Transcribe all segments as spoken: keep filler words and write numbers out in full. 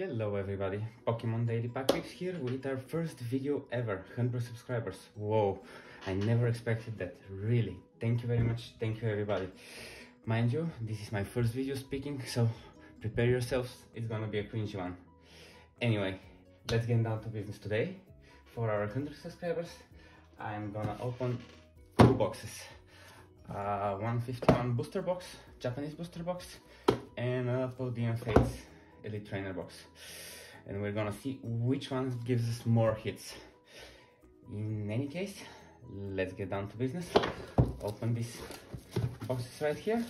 Hello everybody, Pokemon Daily Pack Rips here with our first video ever, one hundred subscribers. Whoa, I never expected that, really. Thank you very much, thank you everybody. Mind you, this is my first video speaking, so prepare yourselves, it's gonna be a cringy one. Anyway, let's get down to business today. For our one hundred subscribers, I'm gonna open two boxes. Uh, one fifty-one booster box, Japanese booster box, and a Paldean Fates Elite Trainer box, and we're gonna see which one gives us more hits. In any case, let's get down to business, open these boxes right here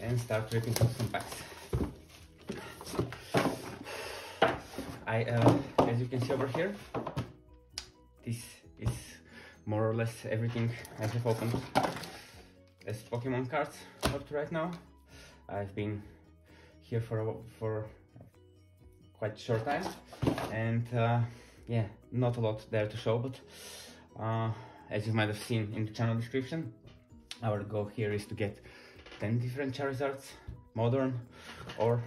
and start ripping out some packs. I, uh, as you can see over here, this is more or less everything I have opened as Pokemon cards up to right now. I've been here for a, for quite short time, and uh, yeah, not a lot there to show, but uh, as you might have seen in the channel description, our goal here is to get ten different Charizards, modern or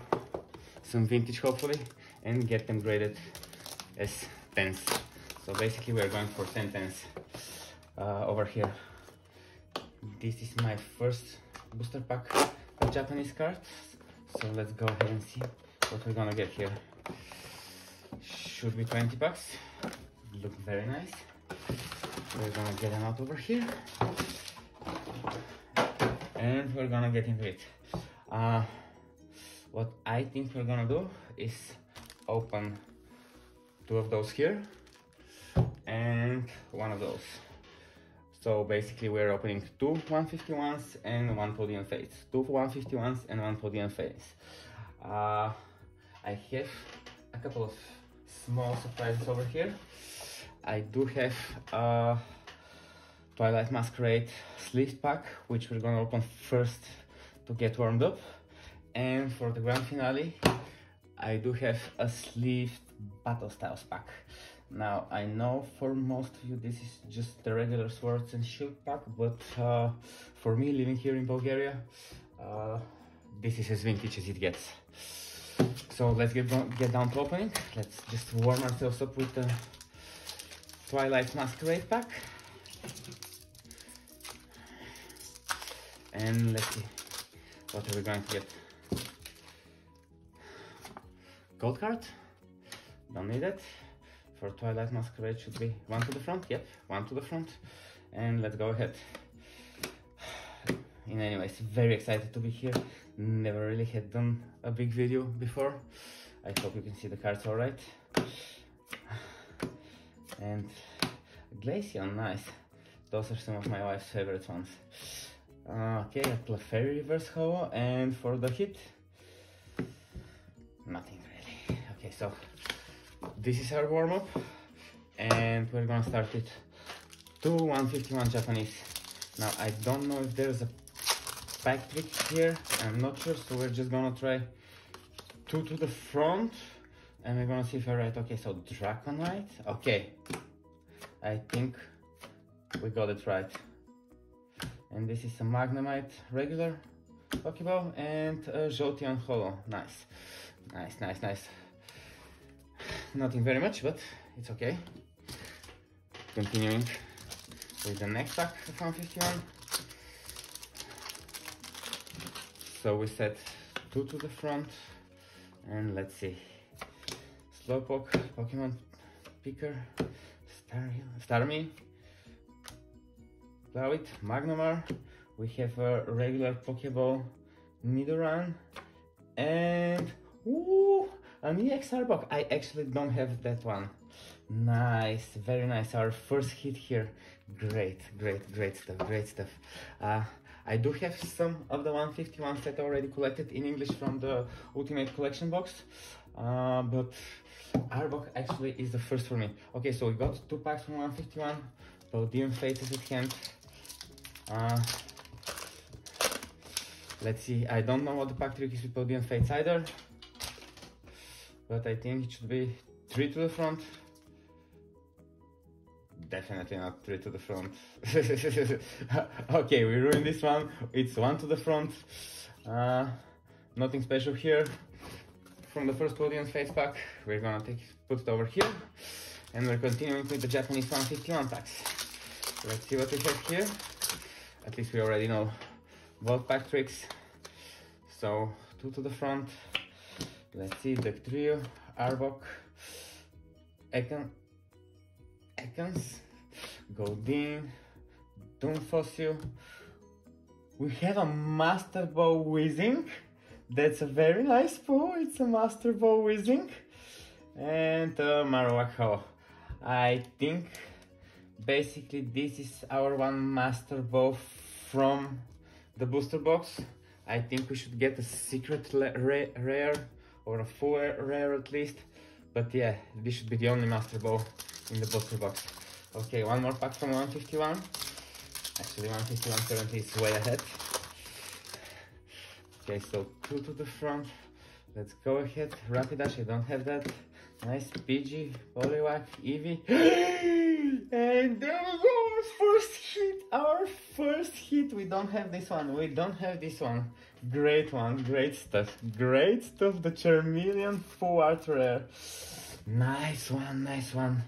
some vintage hopefully, and get them graded as tens. So basically we are going for ten tens uh, over here. This is my first booster pack of Japanese cards, so let's go ahead and see what we're gonna get here. Should be twenty bucks. Look very nice. We're gonna get them out over here, and we're gonna get into it. Uh, what I think we're gonna do is open two of those here and one of those. So basically we're opening two one fifty-ones and one Paldean Fates. Two one fifty-ones and one Paldean Fates. Uh, I have a couple of small surprises over here. I do have a Twilight Masquerade sleeve pack, which we're gonna open first to get warmed up. And for the grand finale, I do have a sleeved Battle Styles pack. Now, I know for most of you this is just the regular Swords and Shield pack, but uh, for me, living here in Bulgaria, uh, this is as vintage as it gets. So let's get, get down to opening. Let's just warm ourselves up with the Twilight Masquerade pack. And let's see, what are we going to get? Gold card, don't need it. For Twilight Masquerade should be one to the front, yep, one to the front, and let's go ahead. In any ways, very excited to be here, never really had done a big video before. I hope you can see the cards alright. And Glaceon, nice, those are some of my wife's favorite ones. Uh, okay, a Clefairy reverse holo, and for the hit, nothing really. Okay, so this is our warm-up, and we're gonna start with two one fifty-one Japanese. Now, I don't know if there's a pack trick here, I'm not sure, so we're just gonna try two to the front, and we're gonna see if I'm right. Okay, so Dragonite, okay, I think we got it right. And this is a Magnemite regular Pokeball, and a Jolteon holo, nice, nice, nice, nice. Nothing very much, but it's okay. Continuing with the next pack of one fifty-one. So we set two to the front, and let's see. Slowpoke, Pokemon Picker, Starmie, Plowit, Magnemar. We have a regular Pokeball, Nidoran, and ooh, an E X Arbok. I actually don't have that one. Nice, very nice. Our first hit here. Great, great, great stuff, great stuff. Uh, I do have some of the one fifty-one set already collected in English from the Ultimate Collection box, uh, but Arbok actually is the first for me. Okay, so we got two packs from one fifty-one. Paldean Fates is at hand. Uh, let's see. I don't know what the pack trick is with Paldean Fates either, but I think it should be three to the front. Definitely not three to the front. Okay, we ruined this one. It's one to the front. Uh, nothing special here. from the first Paldean Fates pack. We're gonna take put it over here, and we're continuing with the Japanese one fifty-one packs. Let's see what we have here. At least we already know both pack tricks. So two to the front. Let's see the trio: Arbok, Ekans, Ekans, Goldeen, Doomfossil. We have a Master Ball Weezing. That's a very nice pull. It's a Master Ball Weezing. And uh, Marowak Ho. I think basically this is our one Master Ball from the booster box. I think we should get a secret rare or a full rare at least. But yeah, this should be the only Master Ball in the booster box. Okay, one more pack from one fifty-one. Actually, one fifty-one currently is way ahead. Okay, so two to the front. Let's go ahead. Rapidash, I don't have that. Nice. Pidgey, Poliwag, Eevee. And there we go! First hit! Our first hit! We don't have this one. We don't have this one. Great one. Great stuff. Great stuff. The Charmeleon full art rare. Nice one. Nice one.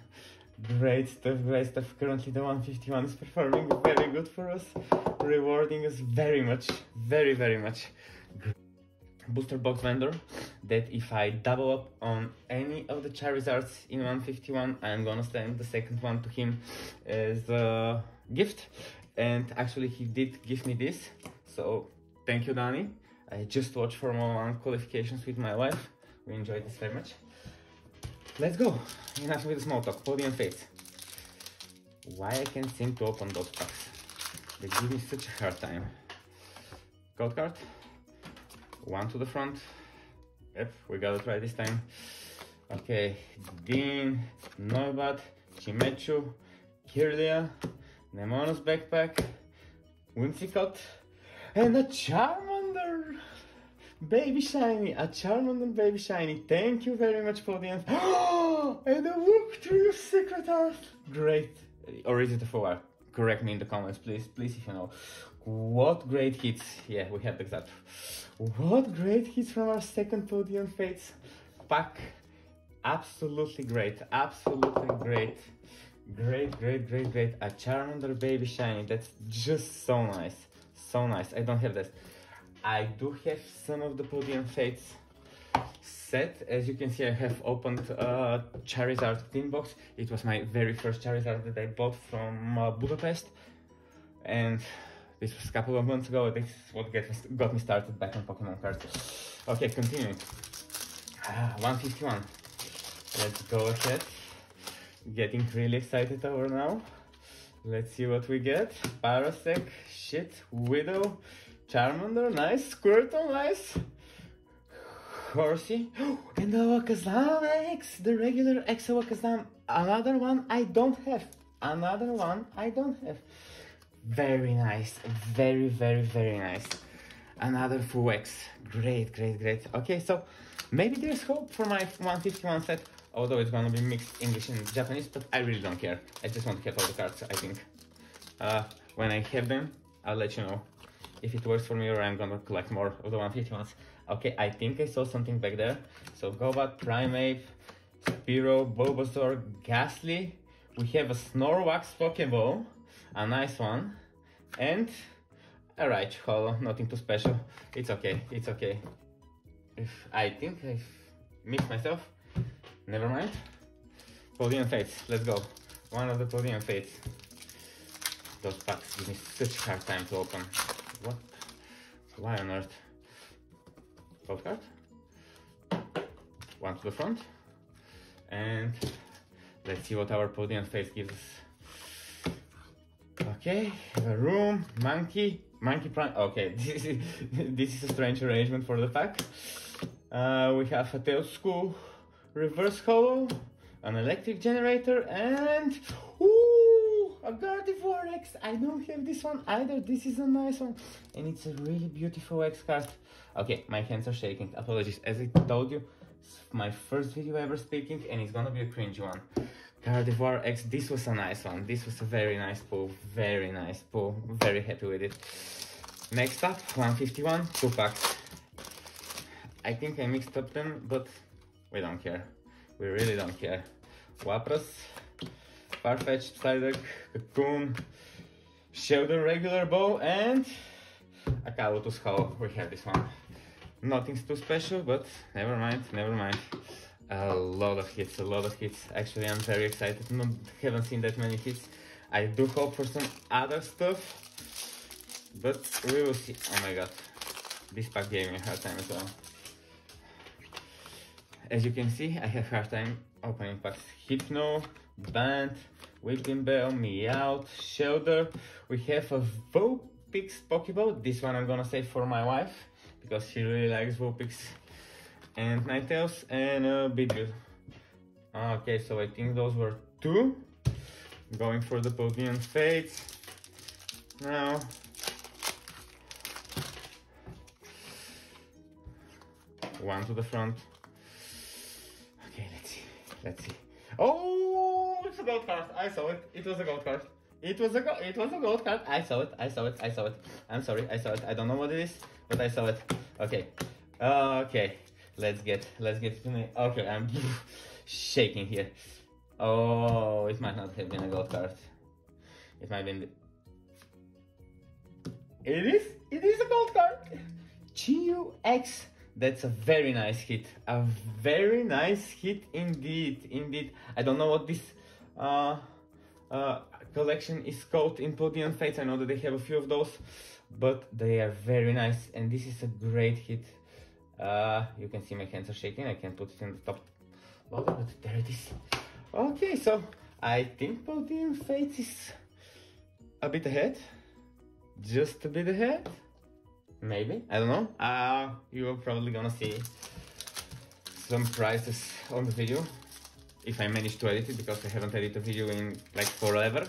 Great stuff, great stuff. Currently the one fifty-one is performing very good for us, rewarding us very much, very very much. Booster box vendor, that if I double up on any of the Charizards in one fifty-one, I'm gonna send the second one to him as a gift. And actually he did give me this, so thank you, Danny. I just watched Formula one qualifications with my wife. We enjoyed this very much. Let's go! Enough with the small talk. Paldean Fates. Why I can't seem to open those packs? They give me such a hard time. Code card. One to the front. Yep, we gotta try this time. Okay, Dean, Noibat, Chimechu, Kirlia, Nemono's Backpack, Whimsicott, and a Charmander! Baby Shiny, a Charmander Baby Shiny. Thank you very much for the end. And a look to your secret art. Great. Or is it a full art? Correct me in the comments, please. Please, if you know. What great hits. Yeah, we had that. What great hits from our second Paldean Fates pack. Absolutely great. Absolutely great. Great, great, great, great. A Charmander Baby Shiny. That's just so nice. So nice. I don't have this. I do have some of the Paldean Fates set. As you can see, I have opened uh, Charizard tin box. It was my very first Charizard that I bought from uh, Budapest, and this was a couple of months ago. This is what get, got me started back on Pokemon cards. Okay, continuing. Ah, one fifty-one. Let's go ahead. Getting really excited over now. Let's see what we get. Parasect, shit, Widow, Charmander, nice. Squirtle, nice. Horsey. And Alakazam X, the regular X Alakazam. Another one I don't have. Another one I don't have. Very nice. Very, very, very nice. Another full X. Great, great, great. Okay, so maybe there's hope for my one fifty-one set. Although it's gonna be mixed English and Japanese, but I really don't care. I just want to get all the cards, I think. Uh, when I have them, I'll let you know. If it works for me, or I'm gonna collect more of the one fifty-ones. Okay, I think I saw something back there. So Golbat, Primeape, Spearow, Bulbasaur, Ghastly. We have a Snorlax Pokeball, a nice one, and a Raichu Holo. Nothing too special. It's okay. It's okay. If I think I've mixed myself, never mind. Paldean Fates. Let's go. One of the Paldean Fates. Those packs give me such a hard time to open. What? Why on earth? Gold card. One to the front. And let's see what our Paldean Fates gives us. Okay, the room, monkey, monkey prime. Okay, this is, this is a strange arrangement for the pack. Uh, we have a Tails School, Reverse Holo, an electric generator, and a Gardevoir X. I don't have this one either. This is a nice one, and it's a really beautiful X card. Okay, my hands are shaking. Apologies. As I told you, it's my first video ever speaking, and it's gonna be a cringy one. Gardevoir X. This was a nice one. This was a very nice pull. Very nice pull. Very happy with it. Next up, one fifty-one, two packs. I think I mixed up them, but we don't care. We really don't care. Lapras, Farfetch'd, Psyduck, Cocoon, Sheldon regular bow, and Akalotus Hollow. We have this one. Nothing's too special, but never mind, never mind. A lot of hits, a lot of hits. Actually, I'm very excited. No, haven't seen that many hits. I do hope for some other stuff, but we will see. Oh my god, this pack gave me a hard time as well. As you can see, I have a hard time opening packs. Hypno, Band, Whipping Bell, Meowth, Shellder. We have a Vulpix Pokeball. This one I'm gonna save for my wife, because she really likes Vulpix. And Ninetales and a Bidoof. Okay, so I think those were two. Going for the Paldean Fates. Now... one to the front. Okay, let's see. Let's see. Oh, it's a gold card. I saw it. It was a gold card. It was a go it was a gold card. I saw it. I saw it. I saw it. I'm sorry. I saw it. I don't know what it is, but I saw it. Okay. Okay. Let's get let's get to me. Okay, I'm shaking here. Oh, it might not have been a gold card. It might have been. It is it is a gold card. G U X. That's a very nice hit, a very nice hit indeed, indeed. I don't know what this uh, uh, collection is called in Paldean Fates. I know that they have a few of those, but they are very nice, and this is a great hit. Uh, you can see my hands are shaking, I can put it in the top loader, but there it is. Okay, so I think Paldean Fates is a bit ahead, just a bit ahead. Maybe, I don't know. Uh, you're probably gonna see some prices on the video if I manage to edit it, because I haven't edited a video in like forever.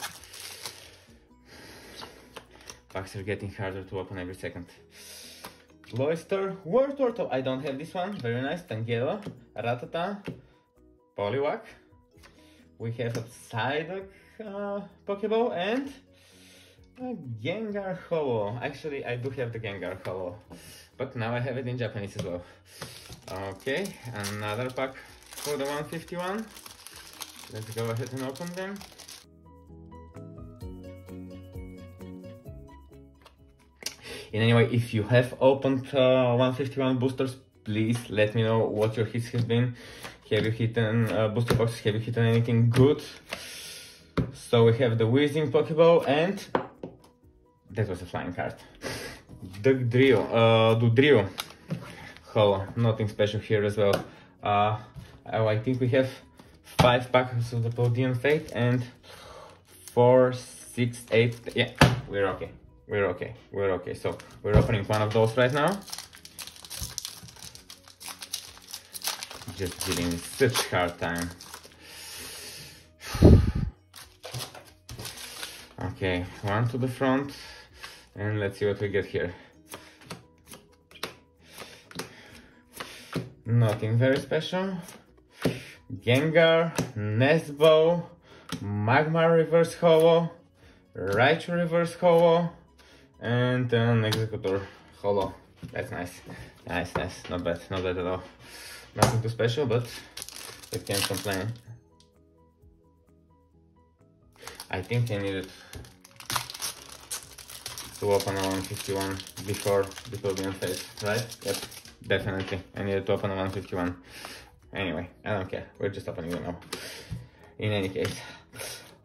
Packs are getting harder to open every second. Loister, Wartortle, I don't have this one. Very nice. Tangela, Rattata, Poliwag. We have a Psyduck uh, Pokeball and a Gengar Holo. Actually, I do have the Gengar Holo, but now I have it in Japanese as well. Okay, another pack for the one fifty-one. Let's go ahead and open them. In any way, if you have opened uh, one fifty-one boosters, please let me know what your hits have been. Have you hit an uh, booster boxes? Have you hit anything good? So we have the Weezing Pokeball and... that was a flying card. Duck Drill, uh, Dudrill. Holo, nothing special here as well. Uh, oh, I think we have five packs of the Paldean Fate and four, six, eight. Yeah, we're okay. We're okay. We're okay. So we're opening one of those right now. Just giving me such hard time. Okay, one to the front. And let's see what we get here. Nothing very special. Gengar, Nesbow, Magma Reverse Holo, Raichu Reverse Holo, and an Executor Holo. That's nice. Nice, nice. Not bad, not bad at all. Nothing too special, but we can't complain. I think I needed to open a one fifty-one before the Paldean Fates, right? Yep, definitely. I needed to open a one fifty-one. Anyway, I don't care. We're just opening it now. In any case.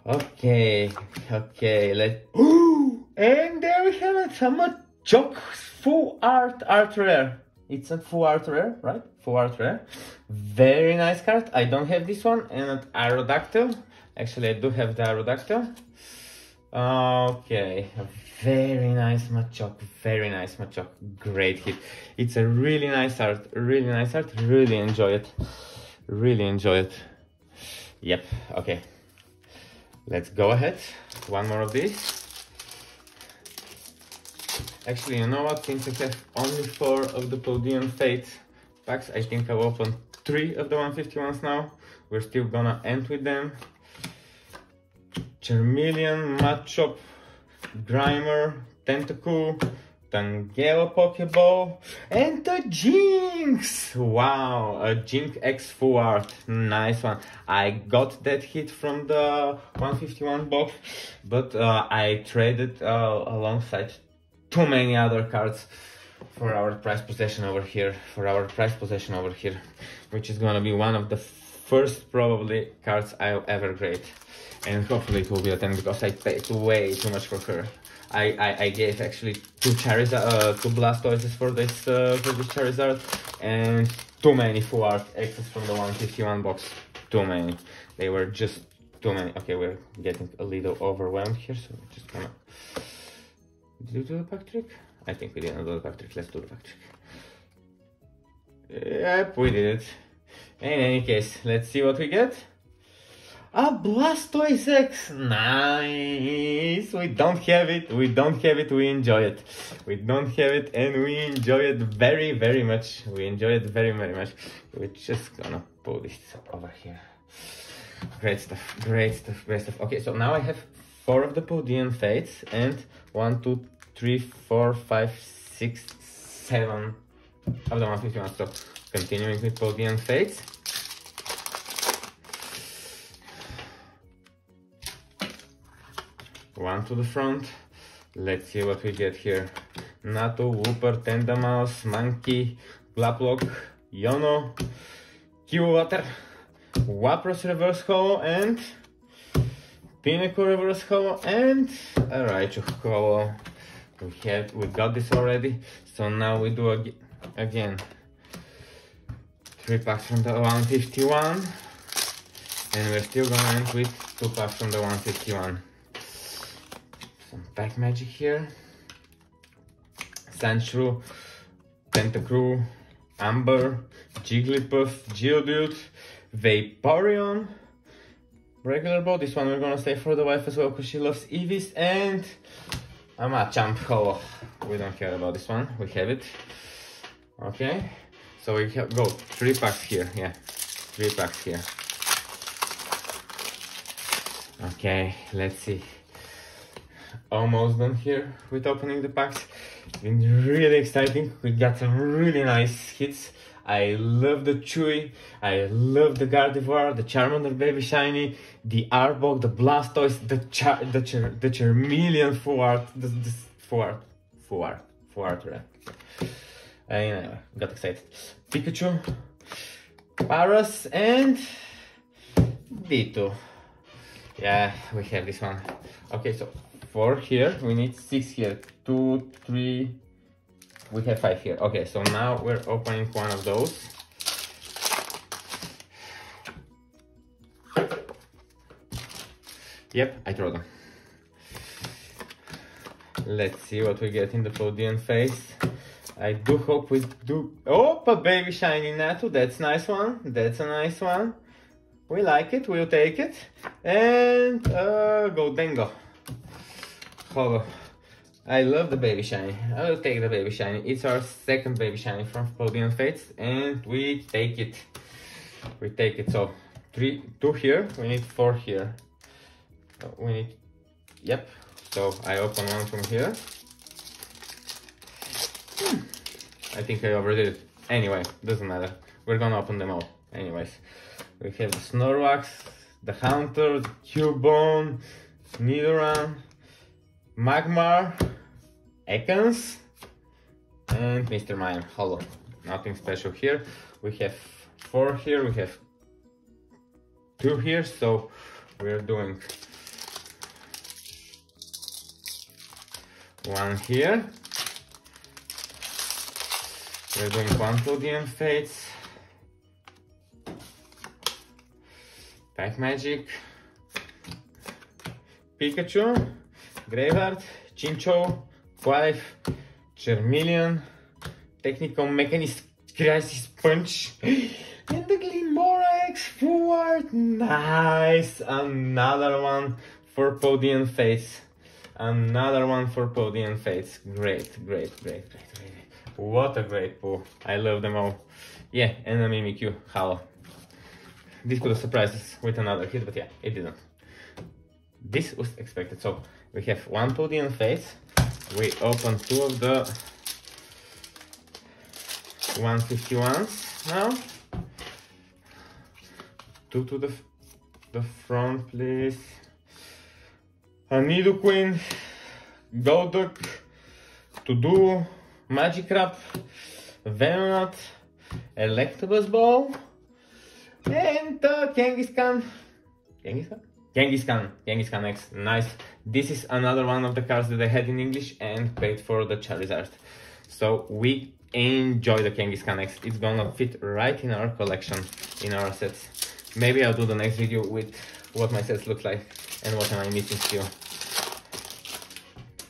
Okay, okay, let's... Ooh! And there we have it! Some Machop full art art rare. It's a full art rare, right? Full art rare. Very nice card. I don't have this one. And an Aerodactyl. Actually, I do have the Aerodactyl. Okay, very nice Machop, very nice Machop, great hit. It's a really nice art, really nice art, really enjoy it, really enjoy it. Yep, okay, let's go ahead, one more of these. Actually, you know what, since I have only four of the Paldean Fates packs, I think I'll open three of the one fifty-ones now. We're still gonna end with them. Charmeleon, Machop, Grimer, Tentacool, Tangela Pokeball, and the Jinx! Wow, a Jinx X full art, nice one. I got that hit from the one fifty-one box, but uh, I traded uh, alongside too many other cards for our prize possession over here, for our prize possession over here, which is gonna be one of the first probably cards I'll ever grade, and hopefully it will be a ten because I paid way too much for her. I, I, I gave actually two Charizard, uh, two Blastoises for this uh, for this Charizard, and too many full art X's from the one fifty-one box. Too many. They were just too many. Okay, we're getting a little overwhelmed here, so we're just gonna. Did we do the pack trick? I think we didn't do the pack trick. Let's do the pack trick. Yep, we did it. In any case, let's see what we get. A Blastoise X! Nice! We don't have it, we don't have it, we enjoy it. We don't have it and we enjoy it very, very much. We enjoy it very, very much. We're just gonna pull this over here. Great stuff, great stuff, great stuff. Okay, so now I have four of the Paldean Fates and one, two, three, four, five, six, seven of the one fifty-one. So continuing with Paldean Fates. One to the front. Let's see what we get here. Nato, Wooper, Tendamouse, Monkey, Blaplock, Yono, Kiwiwater, Wapros Reverse Holo, and Pinnacle Reverse Holo, and a Raichu Holo. We had, we got this already. So now we do ag again. Three packs from the one fifty-one, and we're still gonna end with two packs from the one fifty-one. Some pack magic here. Sandshrew, Tentacruel, Amber, Jigglypuff, Geodude, Vaporeon, regular ball. This one we're gonna save for the wife as well because she loves Eevees, and a Machamp Holo. We don't care about this one, we have it. Okay, so we have go three packs here, yeah, three packs here. Okay, let's see. Almost done here with opening the packs. It's been really exciting. We got some really nice hits. I love the Chewy, I love the Gardevoir, the Charmander Baby Shiny, the Arbok, the Blastoise, the Char the, Char the Charmeleon full art, the, the full art, full art, full art, right? I got excited. Pikachu, Paras, and Ditto. Yeah, we have this one. Okay, so four here, we need six here, two, three, we have five here. Okay, so now we're opening one of those. Yep, I throw them. Let's see what we get in the Paldean Fates. I do hope we do... Oh, a baby shiny Natu, that's a nice one, that's a nice one. We like it, we'll take it. And uh, Goldengo. Holo. I love the baby shiny. I'll take the baby shiny. It's our second baby shiny from Paldean Fates, and we take it. We take it. So three, two here. We need four here. We need. Yep. So I open one from here. Hmm. I think I overdid it. Anyway, doesn't matter. We're gonna open them all. Anyways, we have the Snorlax, the Haunter, the Cubone, Nidoran, Magmar, Ekans, and Mister Mime Holo. Nothing special here. We have four here, we have two here, so we're doing one here. We're doing one Paldean Fates, pack magic, Pikachu, Graveheart, Chinchou, Quailth, Charmeleon, Technical Mechanist, Grassy Sponge, and the Glimora X full art. Nice! Another one for Paldean Fates. Another one for Paldean Fates. Great, great, great, great, great. What a great pull. I love them all. Yeah, and a Mimikyu Holo. This could have surprised us with another hit, but yeah, it didn't. This was expected. So we have one Paldean Fates, we open two of the one fifty-ones now. Two to the, the front, please. A Nidoqueen, Golduck, Todo, Magikarp, Venonat, Electabuzz Ball, and uh, Kangaskhan. Kangaskhan? Kangaskhan. Kangaskhan X. Nice. This is another one of the cards that I had in English and played for the Charizard. So we enjoy the Kangaskhan X. It's gonna fit right in our collection, in our sets. Maybe I'll do the next video with what my sets look like and what am I missing still.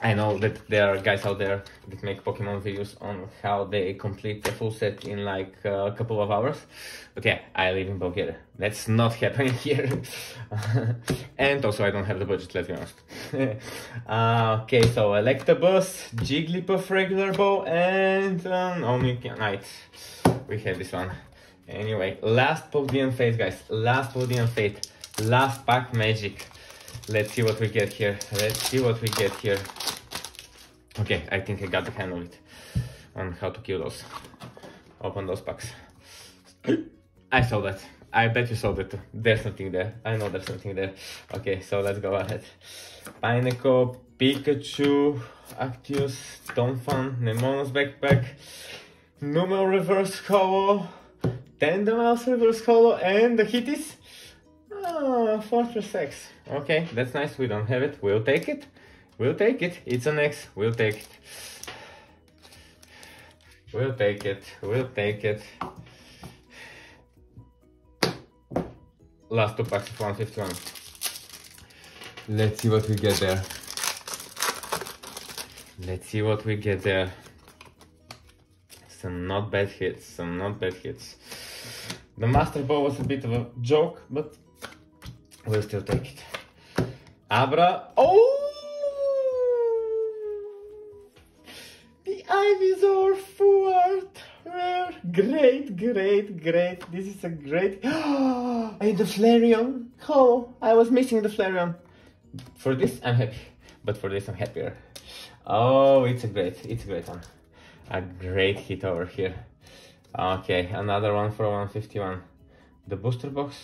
I know that there are guys out there that make Pokemon videos on how they complete the full set in like a couple of hours. But yeah, I live in Bulgaria. That's not happening here. And also I don't have the budget, let's be honest. uh, okay, so Electabuzz, Jigglypuff regular ball, and um, Omnignite. We have this one. Anyway, last Paldean Fates, guys. Last Paldean Fates. Last pack magic. Let's see what we get here. Let's see what we get here. Okay, I think I got the handle of it on how to kill those. Open those packs. I saw that. I bet you saw that too. There's something there. I know there's something there. Okay, so let's go ahead. Pineco, Pikachu, Actius, Donphan, Nemono's Backpack, Numel Reverse Holo, Tandemals Reverse Holo, and the Hitties. Oh, Fortress X. Okay, that's nice. We don't have it. We'll take it. We'll take it. It's an X. We'll take it. We'll take it. We'll take it. Last two packs of one fifty-one. Let's see what we get there. Let's see what we get there. Some not bad hits. Some not bad hits. The Master Ball was a bit of a joke, but we'll still take it. Abra. Oh! The Ivysaur forward. Rare. Great, great, great. This is a great. And the Flareon. Oh, I was missing the Flareon. For this, I'm happy. But for this, I'm happier. Oh, it's a great, it's a great one. A great hit over here. Okay, another one for one fifty-one. The booster box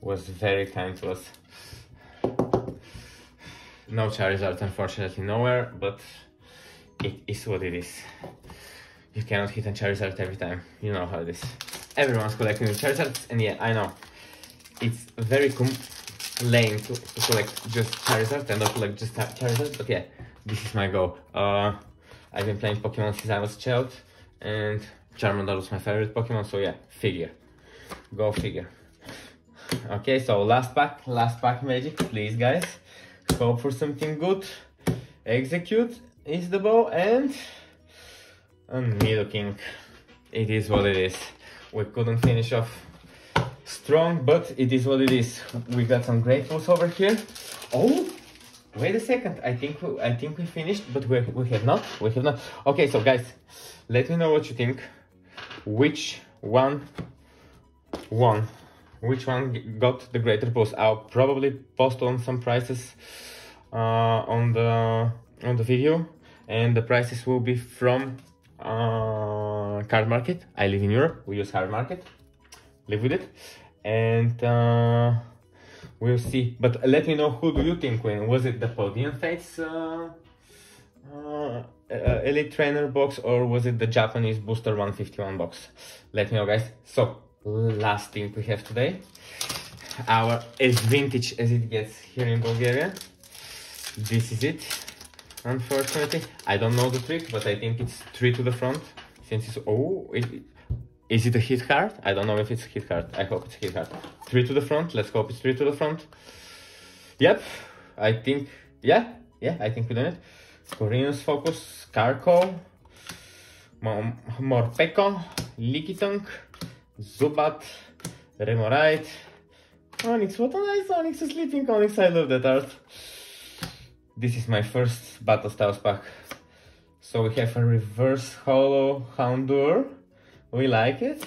was very kind to us. No Charizard, unfortunately, nowhere, but it is what it is. You cannot hit on Charizard every time. You know how it is. Everyone's collecting the Charizards, and yeah, I know. It's very lame to, to collect just Charizard and not collect just Charizard, but yeah, this is my goal. Uh, I've been playing Pokemon since I was a child, and Charmander was my favorite Pokemon, so yeah, figure. Go figure. Okay, so last pack, last pack magic, please guys. Hope for something good. Execute is the ball, and a Nidoking. It is what it is. We couldn't finish off strong, but it is what it is. We got some great moves over here. Oh, wait a second. I think we, I think we finished, but we we have not. We have not. Okay, so guys, let me know what you think. Which one won? Which one got the greater boost? I'll probably post on some prices uh, on the on the video, and the prices will be from uh, Card Market. I live in Europe. We use Card Market. Live with it, and uh, we'll see. But let me know, who do you think win? Was it the Paldean Fates uh, uh, Elite Trainer box, or was it the Japanese Booster one fifty-one box? Let me know, guys. So, last thing we have today, our as vintage as it gets here in Bulgaria. This is it. Unfortunately, I don't know the trick, but I think it's three to the front. Since it's oh, it, is it a hit card? I don't know if it's a hit card. I hope it's a hit card. Three to the front. Let's hope it's three to the front. Yep, I think yeah, yeah, I think we done it. Coriolanus Focus, Carco, Morpeko, Lickitung, Zubat, Remoraid, Onix. What a nice Onix, sleeping Onix. I love that art. This is my first Battle Styles pack. So we have a reverse holo Houndour. We like it.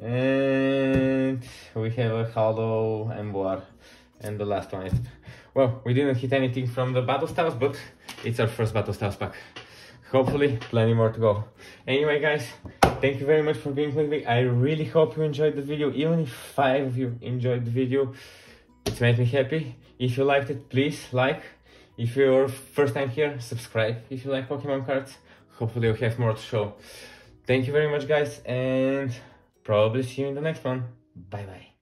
And we have a holo Emboar. And the last one is, well, we didn't hit anything from the Battle Styles, but it's our first Battle Styles pack. Hopefully, plenty more to go. Anyway, guys, thank you very much for being with me. I really hope you enjoyed the video. Even if five of you enjoyed the video, it's made me happy. If you liked it, please like. If you're first time here, subscribe if you like Pokemon cards. Hopefully you'll have more to show. Thank you very much, guys, and probably see you in the next one. Bye bye.